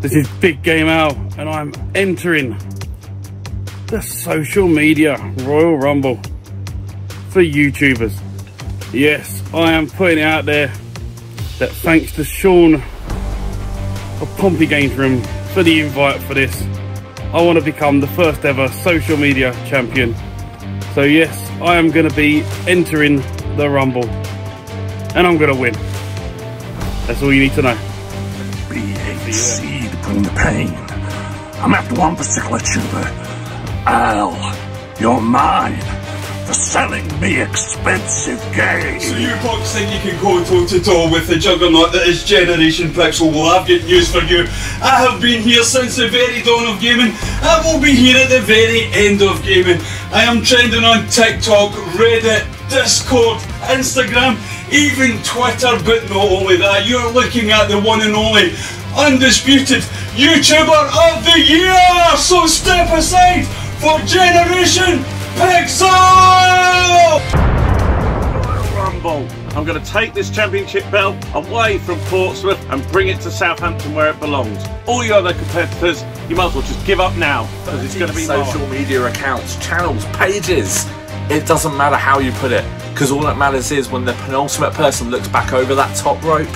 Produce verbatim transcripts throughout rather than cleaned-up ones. This is Big Game Al, and I'm entering the social media Royal Rumble for YouTubers. Yes, I am putting it out there that thanks to Sean of Pompey Games Room for the invite for this. I want to become the first ever social media champion. So yes, I am going to be entering the Rumble, and I'm going to win. That's all you need to know. Seed bring the pain. I'm after one particular tuber. Al, you're mine for selling me expensive games. So you punks think you can go toe to toe with the juggernaut that is Generation Pixel? Well, I've got news for you. I have been here since the very dawn of gaming. I will be here at the very end of gaming. I am trending on TikTok, Reddit, Discord, Instagram, even Twitter, but not only that, you're looking at the one and only undisputed YouTuber of the year! So step aside for Generation Pixel! Rumble. I'm going to take this championship belt away from Portsmouth and bring it to Southampton where it belongs. All your other competitors, you might as well just give up now, because it's going to be social media accounts, channels, pages. It doesn't matter how you put it, because all that matters is when the penultimate person looks back over that top rope,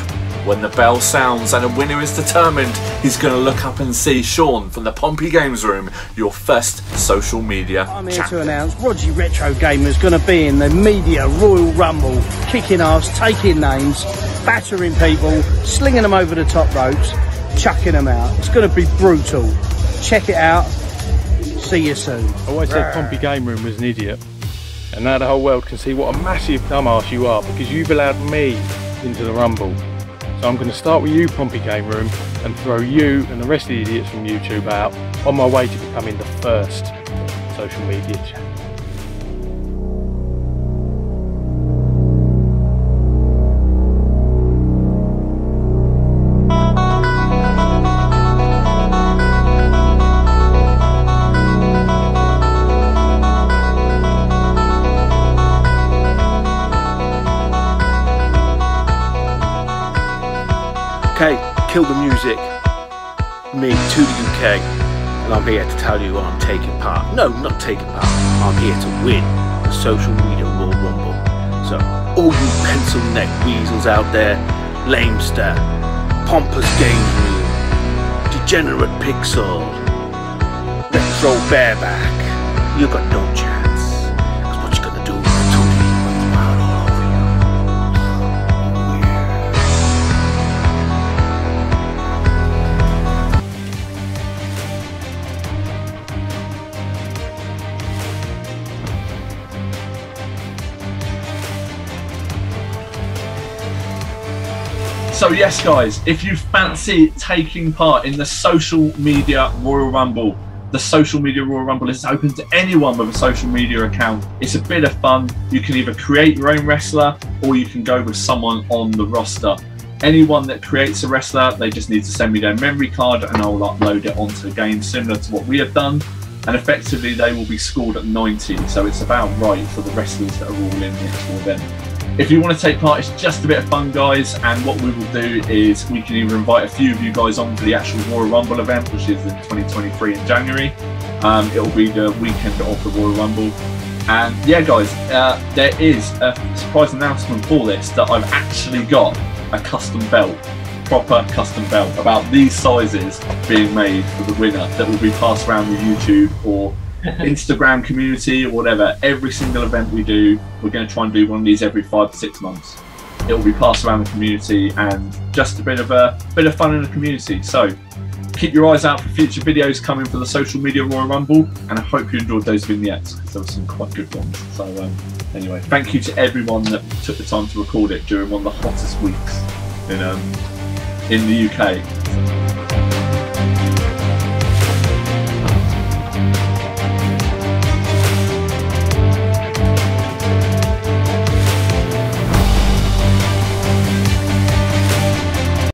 when the bell sounds and a winner is determined, he's going to look up and see Sean from the Pompey Games Room, your first social media champion. I'm here to announce Roddy Retro Gamer is going to be in the media Royal Rumble, kicking ass, taking names, battering people, slinging them over the top ropes, chucking them out. It's going to be brutal. Check it out. See you soon. I always said Pompey Game Room was an idiot, and now the whole world can see what a massive dumbass you are, because you've allowed me into the Rumble. So I'm going to start with you, Pompey Game Room, and throw you and the rest of the idiots from YouTube out on my way to becoming the first social media channel. Okay, kill the music, me to the U K, and I'm here to tell you I'm taking part. No, not taking part, I'm here to win the social media Royal Rumble. So, all you pencil neck weasels out there, lamester, pompous game room, degenerate pixel, retro bareback, you got no chance. Because what you're gonna do is totally run wild all over you. So yes guys, if you fancy taking part in the social media Royal Rumble, the social media Royal Rumble is open to anyone with a social media account. It's a bit of fun. You can either create your own wrestler, or you can go with someone on the roster. Anyone that creates a wrestler, they just need to send me their memory card and I'll upload it onto the game, similar to what we have done. And effectively they will be scored at ninety, so it's about right for the wrestlers that are all in this for them. If you want to take part, it's just a bit of fun guys, and what we will do is we can either invite a few of you guys on for the actual Royal Rumble event, which is in twenty twenty-three in January. Um, it will be the weekend of the Royal Rumble. And yeah guys, uh, there is a surprise announcement for this, that I've actually got a custom belt, proper custom belt, about these sizes being made for the winner, that will be passed around the YouTube or Instagram community or whatever. Every single event we do, we're going to try and do one of these every five to six months. It will be passed around the community and just a bit of a bit of fun in the community. So keep your eyes out for future videos coming for the social media Royal Rumble, and I hope you enjoyed those vignettes, because there were some quite good ones. So um, anyway, thank you to everyone that took the time to record it during one of the hottest weeks in um, in the U K.